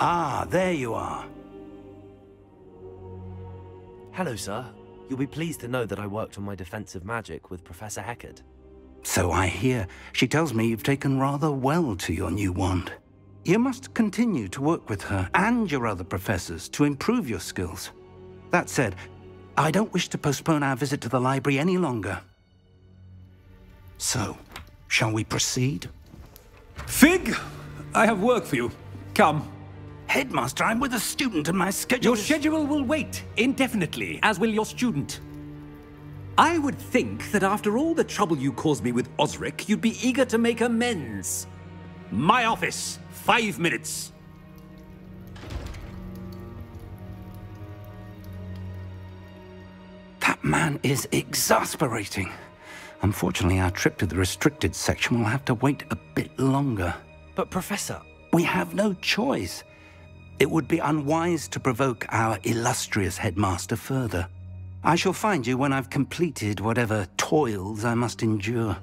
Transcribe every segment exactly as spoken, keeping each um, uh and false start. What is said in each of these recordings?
Ah, there you are. Hello, sir. You'll be pleased to know that I worked on my defensive magic with Professor Heckard. So I hear. She tells me you've taken rather well to your new wand. You must continue to work with her and your other professors to improve your skills. That said, I don't wish to postpone our visit to the library any longer. So, shall we proceed? Fig, I have work for you. Come. Headmaster, I'm with a student and my schedule Your is... schedule will wait indefinitely, as will your student. I would think that after all the trouble you caused me with Osric, you'd be eager to make amends. My office, five minutes. That man is exasperating. Unfortunately, our trip to the restricted section will have to wait a bit longer. But, Professor... We have no choice. It would be unwise to provoke our illustrious headmaster further. I shall find you when I've completed whatever toils I must endure.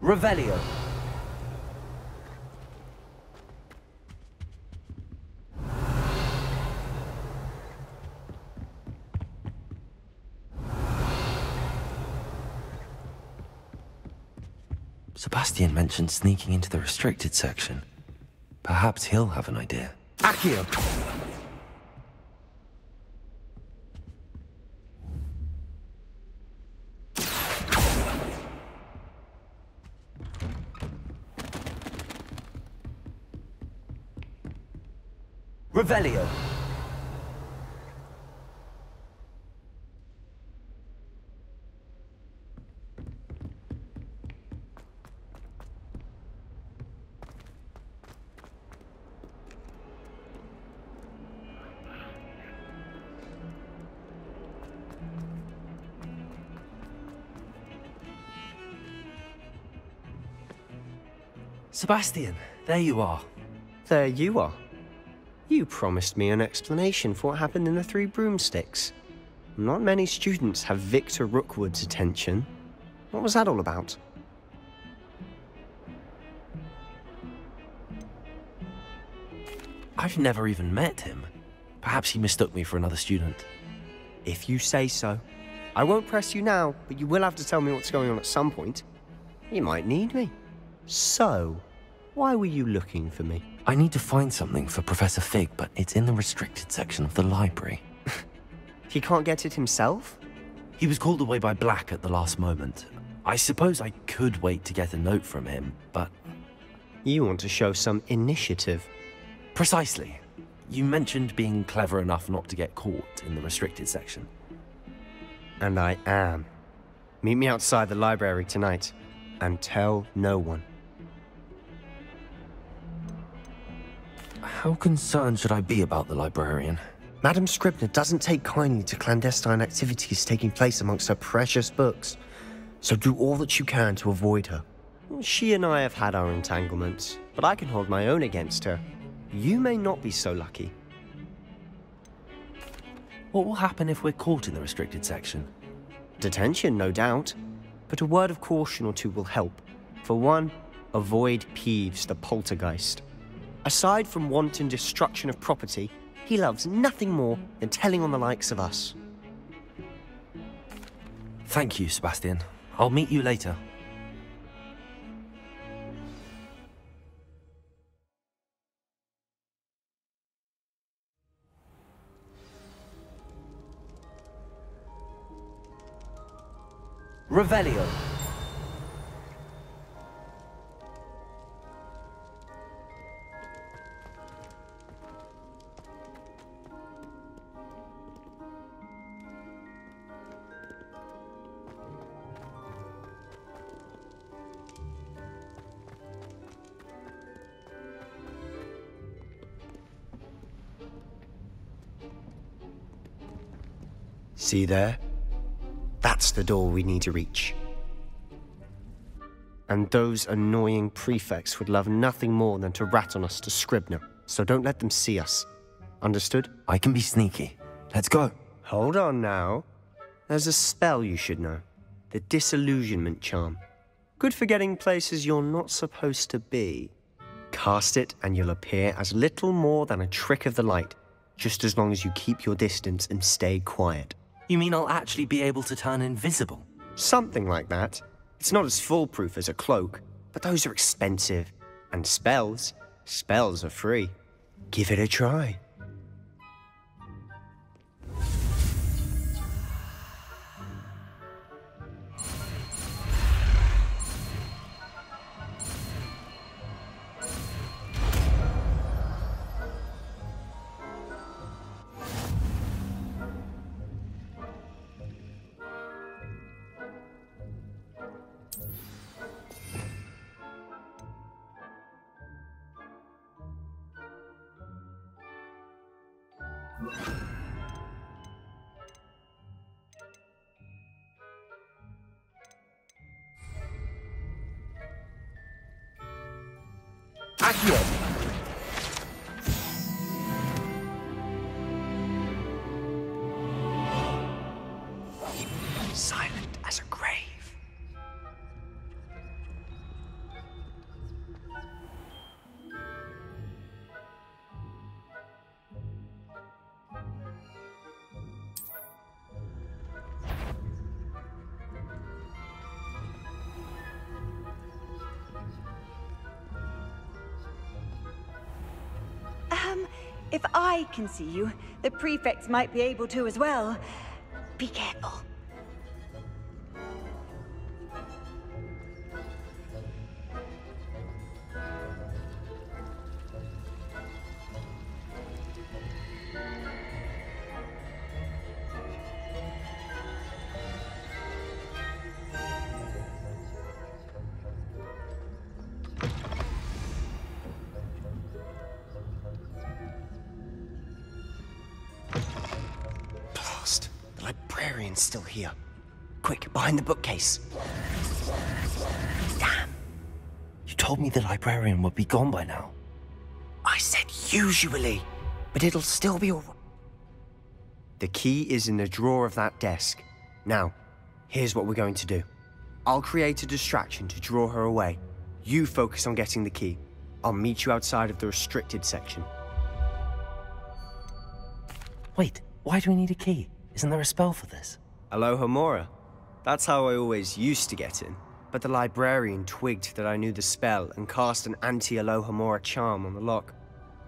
Revelio. Sebastian mentioned sneaking into the restricted section. Perhaps he'll have an idea. Achiel! Revelio! Sebastian, there you are. There you are. You promised me an explanation for what happened in the Three Broomsticks. Not many students have Victor Rookwood's attention. What was that all about? I've never even met him. Perhaps he mistook me for another student. If you say so. I won't press you now, but you will have to tell me what's going on at some point. You might need me. So... why were you looking for me? I need to find something for Professor Fig, but it's in the restricted section of the library. He can't get it himself? He was called away by Black at the last moment. I suppose I could wait to get a note from him, but... You want to show some initiative. Precisely. You mentioned being clever enough not to get caught in the restricted section. And I am. Meet me outside the library tonight, and tell no one. How concerned should I be about the librarian? Madam Scribner doesn't take kindly to clandestine activities taking place amongst her precious books, so do all that you can to avoid her. She and I have had our entanglements, but I can hold my own against her. You may not be so lucky. What will happen if we're caught in the restricted section? Detention, no doubt, but a word of caution or two will help. For one, avoid Peeves, the poltergeist. Aside from wanton destruction of property, he loves nothing more than telling on the likes of us. Thank you, Sebastian. I'll meet you later. Revelio. See there? That's the door we need to reach. And those annoying prefects would love nothing more than to rat on us to Scribner, so don't let them see us. Understood? I can be sneaky. Let's go. Hold on now. There's a spell you should know. The Disillusionment Charm. Good for getting places you're not supposed to be. Cast it and you'll appear as little more than a trick of the light, just as long as you keep your distance and stay quiet. You mean I'll actually be able to turn invisible? Something like that. It's not as foolproof as a cloak, but those are expensive. And spells, spells are free. Give it a try. Silent as a grave. If I can see you, the prefects might be able to as well. Be careful. Still here. Quick, behind the bookcase. Damn. You told me the librarian would be gone by now. I said usually, but it'll still be all right. The key is in the drawer of that desk. Now, here's what we're going to do. I'll create a distraction to draw her away. You focus on getting the key. I'll meet you outside of the restricted section. Wait, why do we need a key? Isn't there a spell for this? Alohomora. That's how I always used to get in, but the librarian twigged that I knew the spell and cast an anti-Alohomora charm on the lock.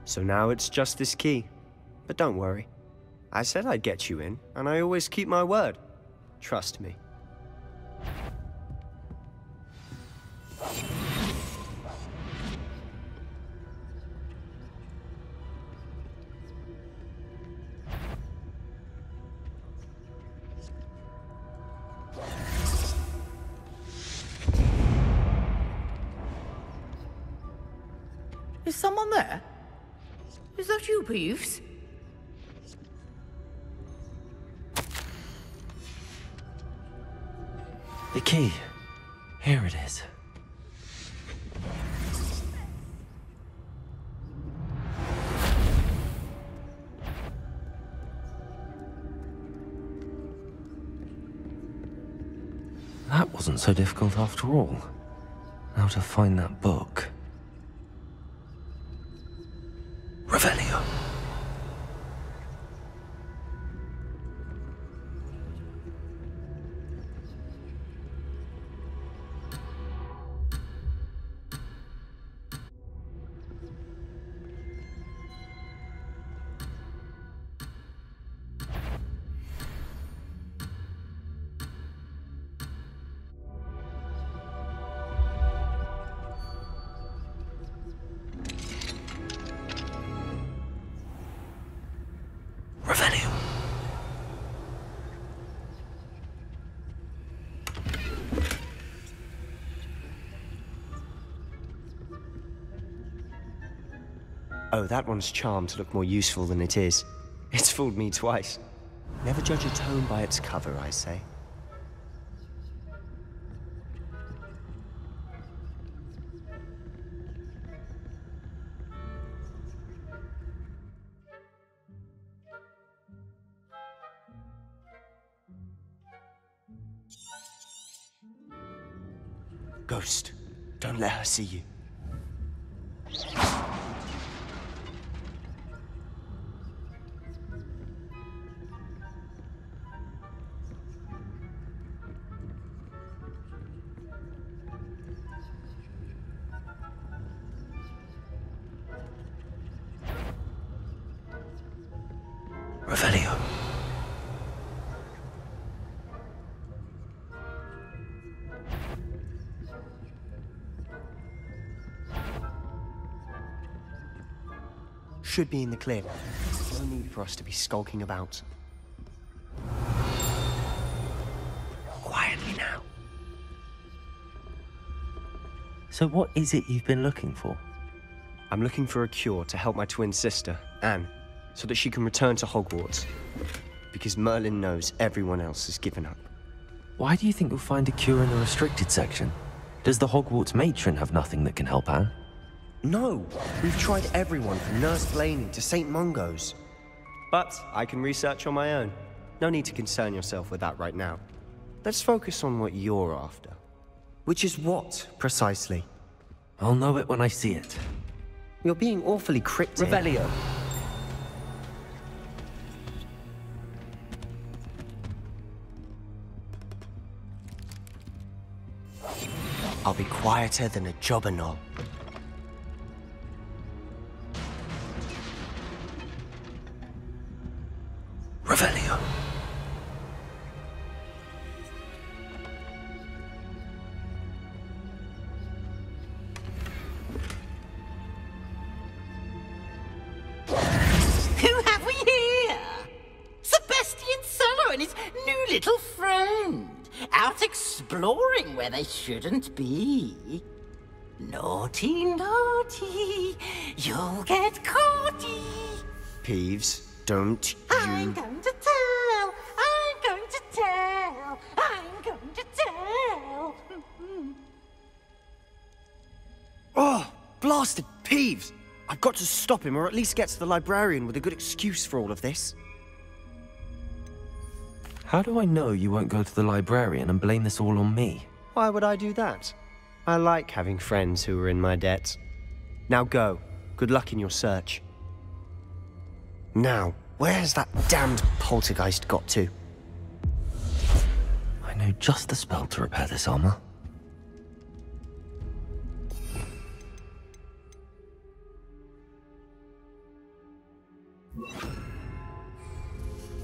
So now it's just this key. But don't worry. I said I'd get you in, and I always keep my word. Trust me. Is someone there? Is that you, Peeves? The key. Here it is. That wasn't so difficult after all. Now to find that book. Revelio. Oh, that one's charmed to look more useful than it is. It's fooled me twice. Never judge a tome by its cover, I say. Ghost, don't let her see you. Revelio. Should be in the clear. No need for us to be skulking about. Quietly now. So what is it you've been looking for? I'm looking for a cure to help my twin sister, Anne, so that she can return to Hogwarts. Because Merlin knows everyone else has given up. Why do you think you'll find a cure in the restricted section? Does the Hogwarts matron have nothing that can help Anne? No! We've tried everyone from Nurse Blaney to Saint Mungo's. But I can research on my own. No need to concern yourself with that right now. Let's focus on what you're after. Which is what, precisely? I'll know it when I see it. You're being awfully cryptic. Revelio. I'll be quieter than a jabber knob. Revelio. Who have we here? Sebastian Solo and his new little friend, out exploring where they shouldn't be. Naughty, naughty, you'll get caughty. Peeves. Don't you... I'm going to tell! I'm going to tell! I'm going to tell! Oh! Blasted Peeves! I've got to stop him, or at least get to the librarian with a good excuse for all of this. How do I know you won't go to the librarian and blame this all on me? Why would I do that? I like having friends who are in my debt. Now go. Good luck in your search. Now, where has that damned poltergeist got to? I know just the spell to repair this armor.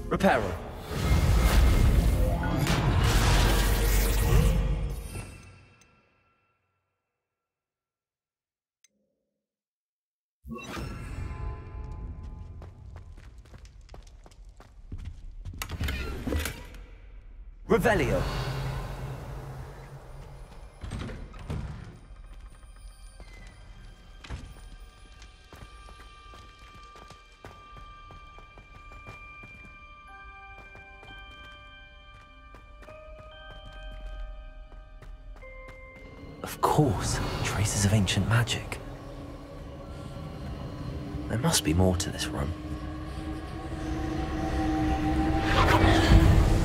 Reparo. Revelio. Of course, traces of ancient magic. There must be more to this room.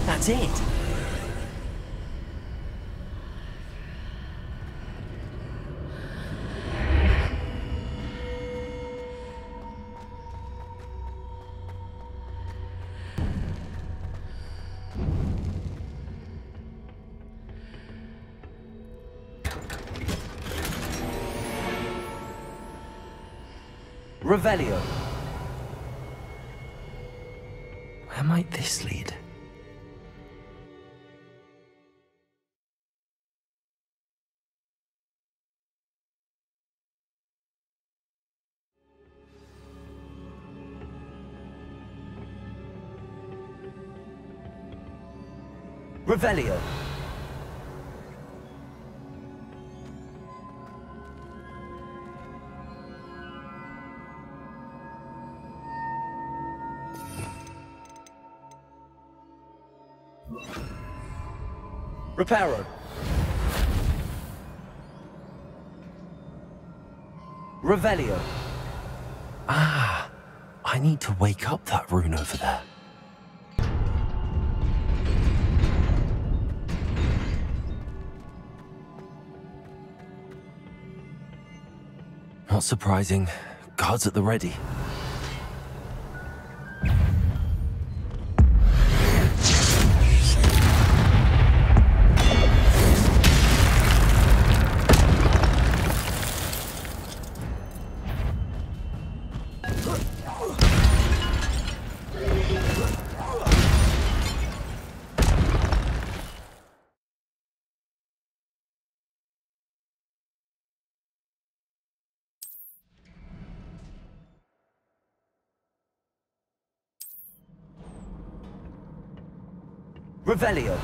That's it. Revelio. Where might this lead? Revelio. Reparo. Revelio. Ah, I need to wake up that rune over there. Not surprising. Guards at the ready. Revelio.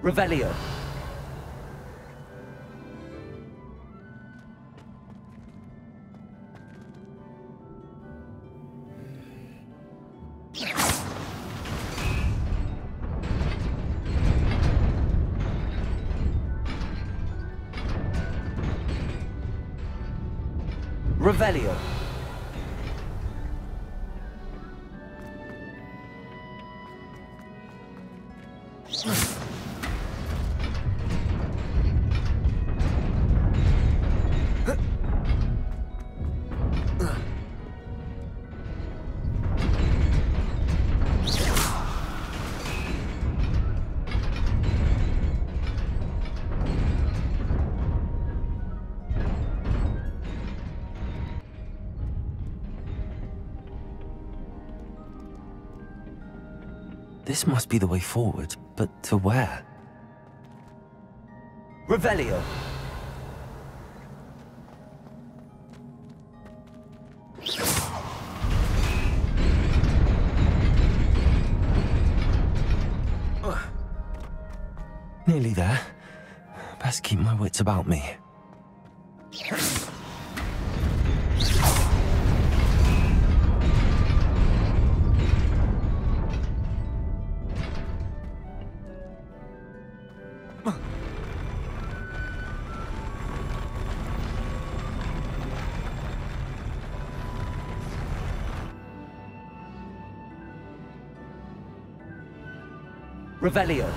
Revelio. Revelio. This must be the way forward, but to where? Revelio. Nearly there. Best keep my wits about me. Revelio.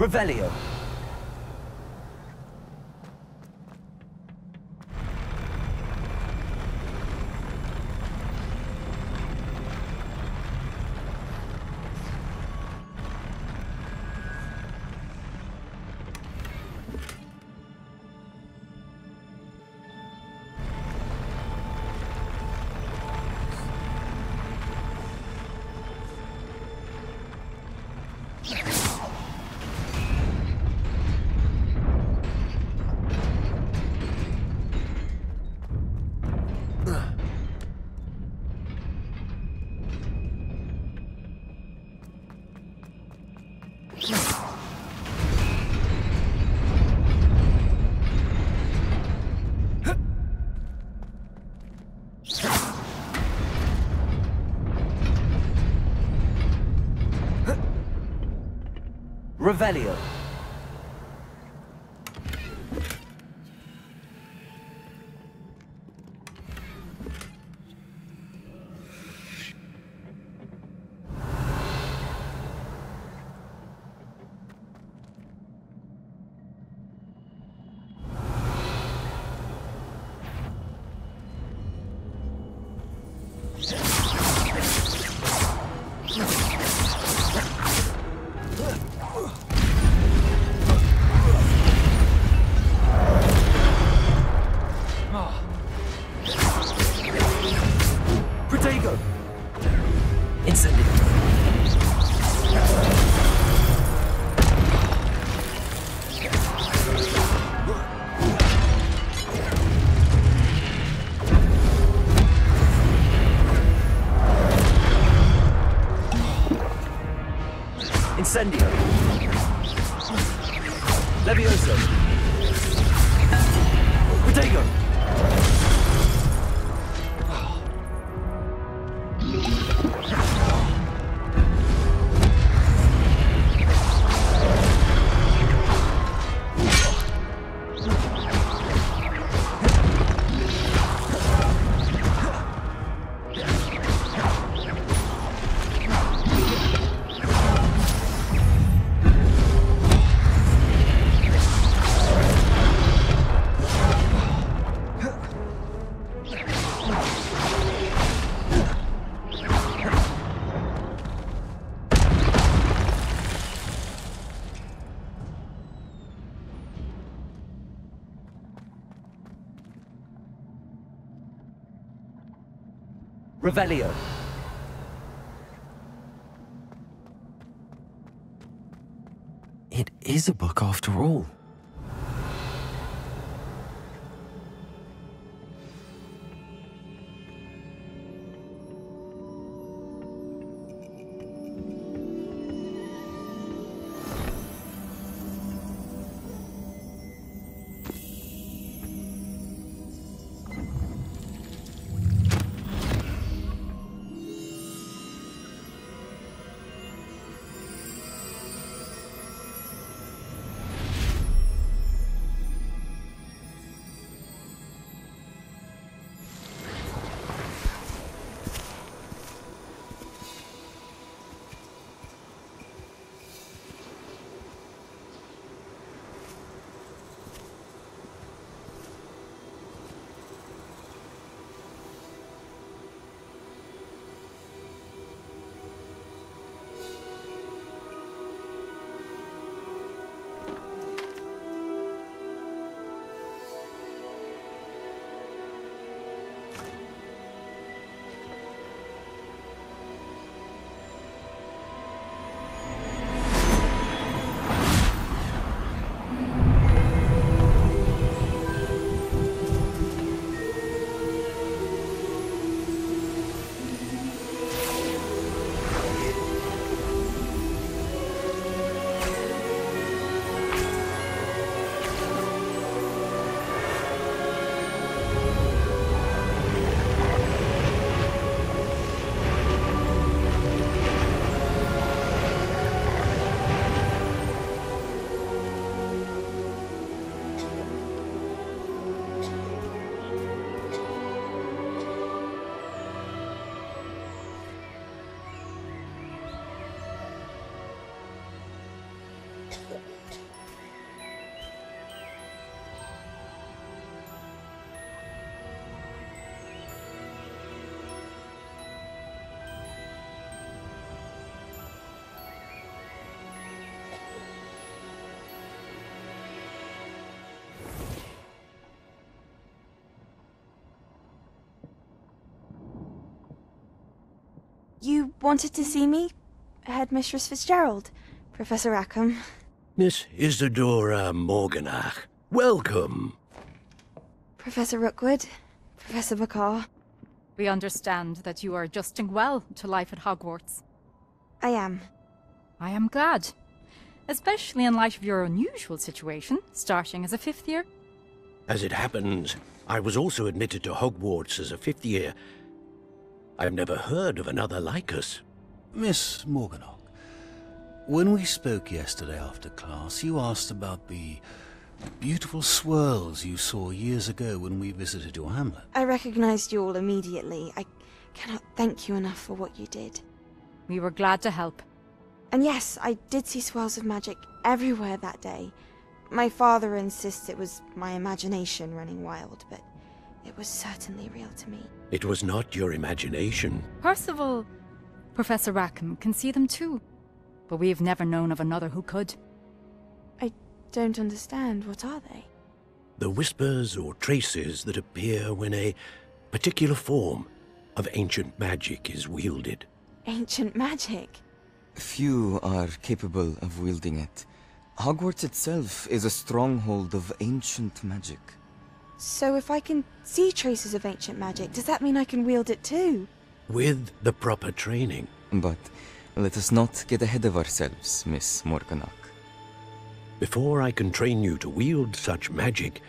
Revelio. Revelio. Incendio. Levioso. Protego. Revelio. It is a book after all. Yeah. You wanted to see me? Headmistress Fitzgerald, Professor Rackham. Miss Isadora Morganach, welcome. Professor Rookwood, Professor Bacchus. We understand that you are adjusting well to life at Hogwarts. I am. I am glad. Especially in light of your unusual situation, starting as a fifth year. As it happens, I was also admitted to Hogwarts as a fifth year. I've never heard of another like us. Miss Morganach, when we spoke yesterday after class, you asked about the beautiful swirls you saw years ago when we visited your hamlet. I recognized you all immediately. I cannot thank you enough for what you did. We were glad to help. And yes, I did see swirls of magic everywhere that day. My father insists it was my imagination running wild, but it was certainly real to me. It was not your imagination. Percival, Professor Rackham can see them too, but we have never known of another who could. I don't understand. What are they? The whispers or traces that appear when a particular form of ancient magic is wielded. Ancient magic? Few are capable of wielding it. Hogwarts itself is a stronghold of ancient magic. So if I can see traces of ancient magic, does that mean I can wield it too? With the proper training. But let us not get ahead of ourselves, Miss Morganach. Before I can train you to wield such magic,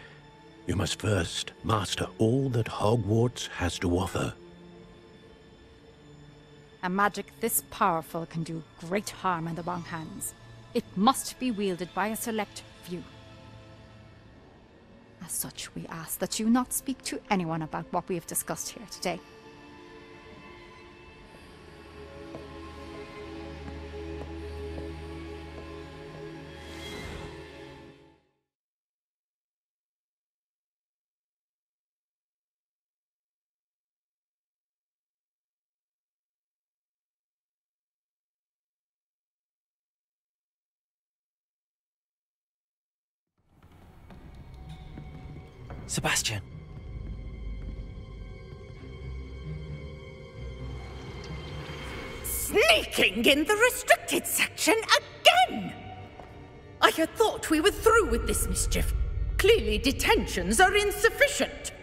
you must first master all that Hogwarts has to offer. A magic this powerful can do great harm in the wrong hands. It must be wielded by a select few. As such, we ask that you not speak to anyone about what we have discussed here today. Sebastian. Sneaking in the restricted section again! I had thought we were through with this mischief. Clearly detentions are insufficient.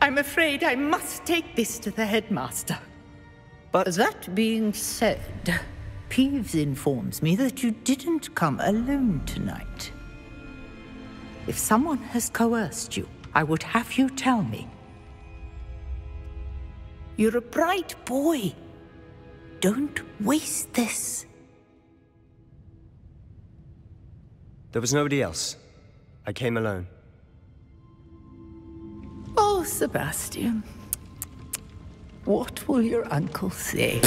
I'm afraid I must take this to the headmaster. But that being said, Peeves informs me that you didn't come alone tonight. If someone has coerced you, I would have you tell me. You're a bright boy. Don't waste this. There was nobody else. I came alone. Oh, Sebastian. What will your uncle say?